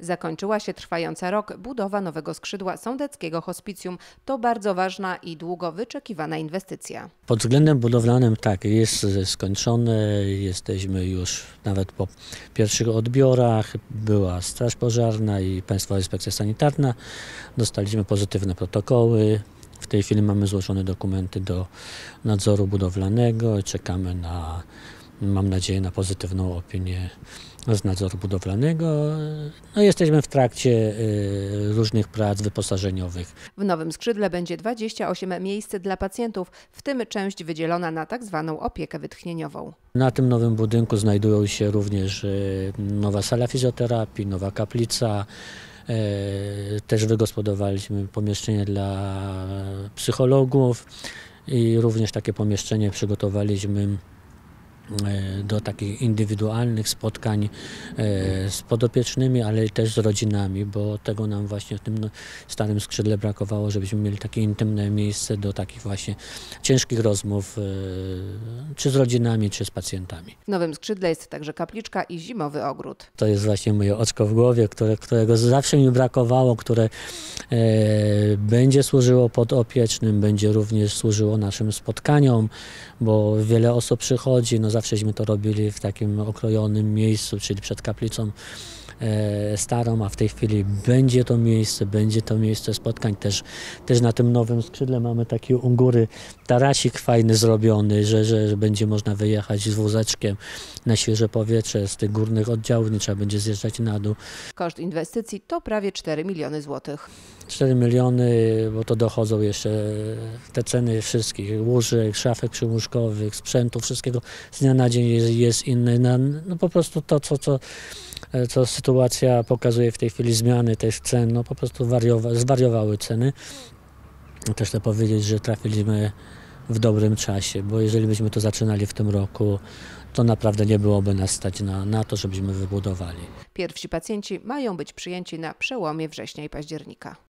Zakończyła się trwająca rok budowa nowego skrzydła Sądeckiego Hospicjum. To bardzo ważna i długo wyczekiwana inwestycja. Pod względem budowlanym tak, jest skończone, jesteśmy już nawet po pierwszych odbiorach, była Straż Pożarna i Państwowa Inspekcja Sanitarna, dostaliśmy pozytywne protokoły. W tej chwili mamy złożone dokumenty do nadzoru budowlanego i czekamy na, mam nadzieję, na pozytywną opinię z nadzoru budowlanego. No, jesteśmy w trakcie różnych prac wyposażeniowych. W nowym skrzydle będzie 28 miejsc dla pacjentów, w tym część wydzielona na tzw. opiekę wytchnieniową. Na tym nowym budynku znajdują się również nowa sala fizjoterapii, nowa kaplica. Też wygospodarowaliśmy pomieszczenie dla psychologów i również takie pomieszczenie przygotowaliśmy do takich indywidualnych spotkań z podopiecznymi, ale też z rodzinami, bo tego nam właśnie w tym starym skrzydle brakowało, żebyśmy mieli takie intymne miejsce do takich właśnie ciężkich rozmów, czy z rodzinami, czy z pacjentami. W nowym skrzydle jest także kapliczka i zimowy ogród. To jest właśnie moje oczko w głowie, którego zawsze mi brakowało, które będzie służyło podopiecznym, będzie również służyło naszym spotkaniom, bo wiele osób przychodzi, no zawsześmy to robili w takim okrojonym miejscu, czyli przed kaplicą starą, a w tej chwili będzie to miejsce spotkań. Też na tym nowym skrzydle mamy taki u góry tarasik fajny zrobiony, że będzie można wyjechać z wózeczkiem na świeże powietrze z tych górnych oddziałów, nie trzeba będzie zjeżdżać na dół. Koszt inwestycji to prawie 4 miliony złotych. 4 miliony, bo to dochodzą jeszcze te ceny wszystkich łóżek, szafek przyłóżkowych, sprzętu, wszystkiego z dnia na dzień jest inny. No po prostu to, co sytuacja pokazuje w tej chwili, zmiany tych cen, no po prostu zwariowały ceny. Też chcę powiedzieć, że trafiliśmy w dobrym czasie, bo jeżeli byśmy to zaczynali w tym roku, to naprawdę nie byłoby nas stać na to, żebyśmy wybudowali. Pierwsi pacjenci mają być przyjęci na przełomie września i października.